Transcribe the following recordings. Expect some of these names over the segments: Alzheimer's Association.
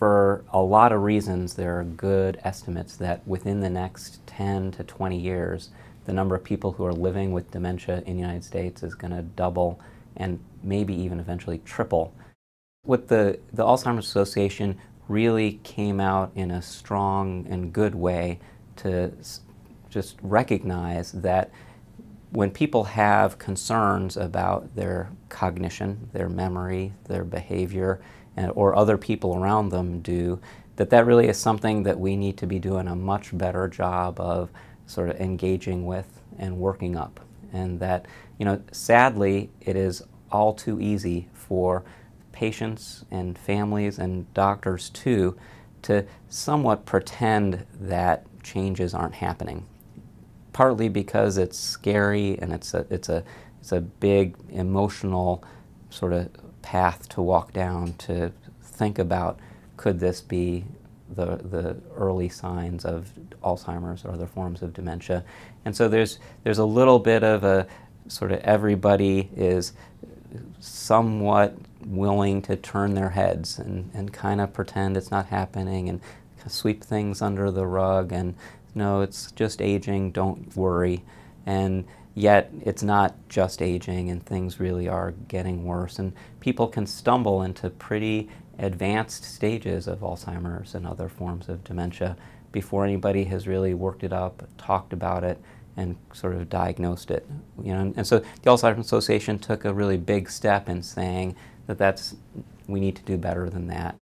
for a lot of reasons, there are good estimates that within the next 10 to 20 years, the number of people who are living with dementia in the United States is going to double and maybe even eventually triple. What the Alzheimer's Association really came out in a strong and good way to just recognize that when people have concerns about their cognition, their memory, their behavior, or other people around them do, that really is something that we need to be doing a much better job of sort of engaging with and working up. And that, you know, sadly, it is all too easy for patients and families and doctors too to somewhat pretend that changes aren't happening. Partly because it's scary and it's a big emotional sort of path to walk down, to think about, could this be the early signs of Alzheimer's or other forms of dementia? And so there's a little bit of a sort of, everybody is somewhat willing to turn their heads and kind of pretend it's not happening and sweep things under the rug and, no, it's just aging, don't worry. And yet it's not just aging, and things really are getting worse, and people can stumble into pretty advanced stages of Alzheimer's and other forms of dementia before anybody has really worked it up, talked about it, and sort of diagnosed it. You know, and so the Alzheimer's Association took a really big step in saying that we need to do better than that.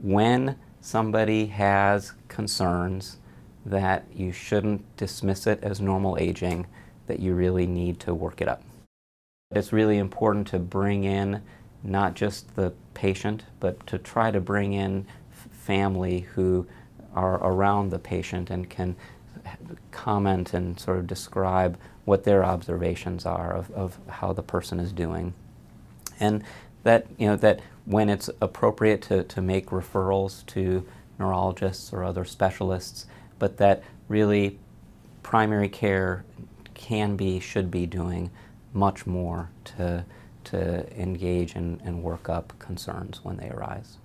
When somebody has concerns, that you shouldn't dismiss it as normal aging, that you really need to work it up. It's really important to bring in not just the patient, but to try to bring in family who are around the patient and can comment and sort of describe what their observations are of how the person is doing. And that, you know, that when it's appropriate to make referrals to neurologists or other specialists, but that really primary care should be doing much more to engage and work up concerns when they arise.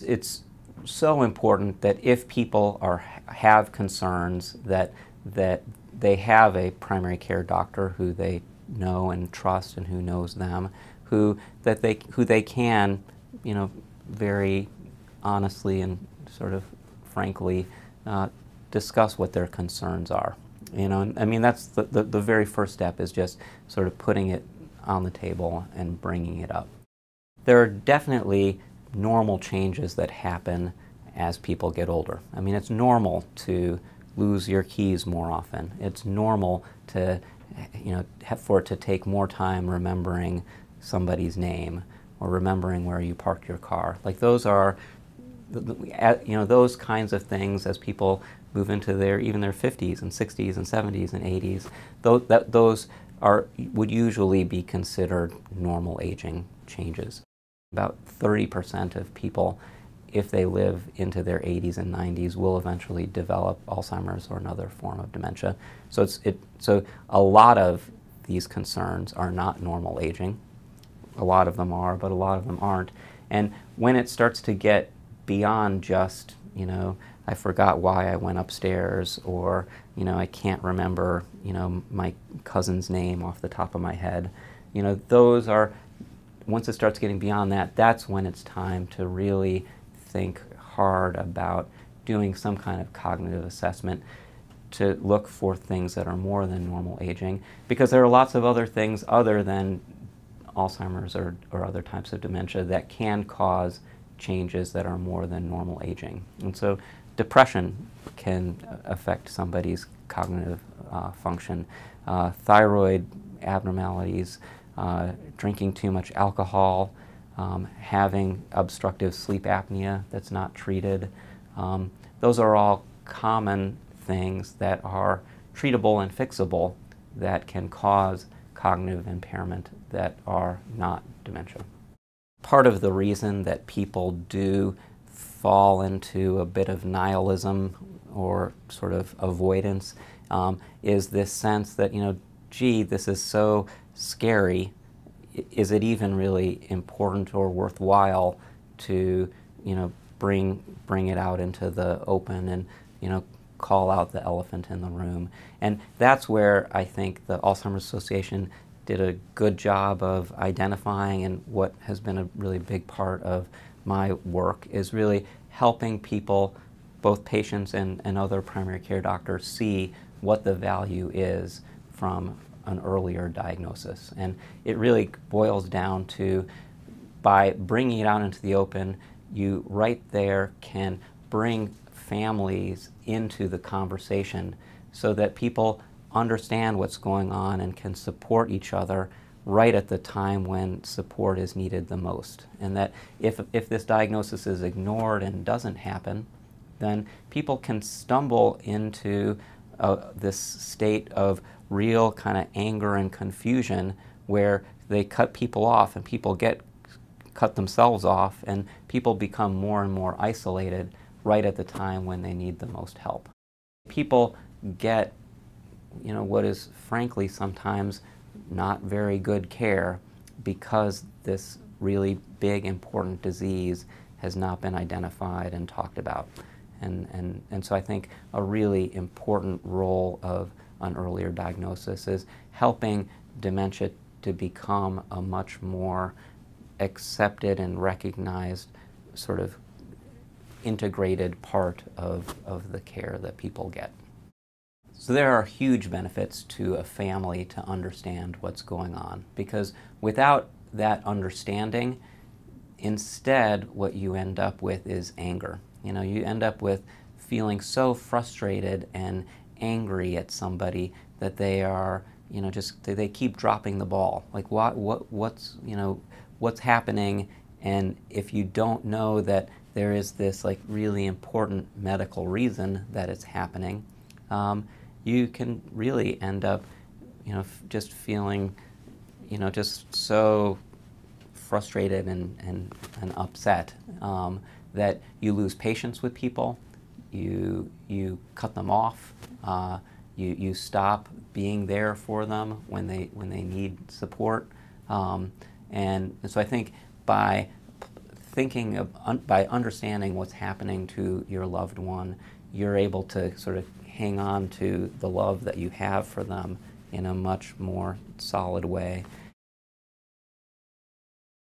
It's so important that if people have concerns, that they have a primary care doctor who they know and trust and who knows them, who they can, you know, very honestly and sort of frankly discuss what their concerns are. You know, I mean, that's the very first step, is just sort of putting it on the table and bringing it up. There are definitely normal changes that happen as people get older. I mean, it's normal to lose your keys more often. It's normal to, you know, for it to take more time remembering somebody's name or remembering where you parked your car. Like, those are, you know, those kinds of things, as people move into even their 50s and 60s and 70s and 80s, those would usually be considered normal aging changes. About 30% of people, if they live into their 80s and 90s, will eventually develop Alzheimer's or another form of dementia. So so a lot of these concerns are not normal aging. A lot of them are, but a lot of them aren't. And when it starts to get beyond just, you know, I forgot why I went upstairs, or, you know, I can't remember, you know, my cousin's name off the top of my head. You know, those are, once it starts getting beyond that, that's when it's time to really think hard about doing some kind of cognitive assessment to look for things that are more than normal aging, because there are lots of other things other than Alzheimer's or other types of dementia that can cause changes that are more than normal aging. And so depression can affect somebody's cognitive function. Thyroid abnormalities, drinking too much alcohol, having obstructive sleep apnea that's not treated. Those are all common things that are treatable and fixable that can cause cognitive impairment that are not dementia. Part of the reason that people do fall into a bit of nihilism or sort of avoidance is this sense that, you know, gee, this is so scary, is it even really important or worthwhile to bring it out into the open and, call out the elephant in the room. And that's where I think the Alzheimer's Association did a good job of identifying, and what has been a really big part of my work is really helping people, both patients and other primary care doctors, see what the value is from an earlier diagnosis. And it really boils down to, by bringing it out into the open, you right there can bring families into the conversation so that people understand what's going on and can support each other right at the time when support is needed the most. And that if this diagnosis is ignored and doesn't happen, then people can stumble into this state of real kind of anger and confusion where they cut people off and people cut themselves off, and people become more and more isolated right at the time when they need the most help. People get what is frankly sometimes not very good care because this really big important disease has not been identified and talked about. And so I think a really important role of an earlier diagnosis is helping dementia to become a much more accepted and recognized, sort of integrated part of the care that people get. So there are huge benefits to a family to understand what's going on, because without that understanding, instead what you end up with is anger. You end up with feeling so frustrated and angry at somebody that they are, they keep dropping the ball. Like what's happening? And if you don't know that there is this like really important medical reason that it's happening, you can really end up, just feeling, just so frustrated and upset that you lose patience with people, you cut them off, you stop being there for them when they need support, and so I think by thinking of by understanding what's happening to your loved one, you're able to sort of hang on to the love that you have for them in a much more solid way.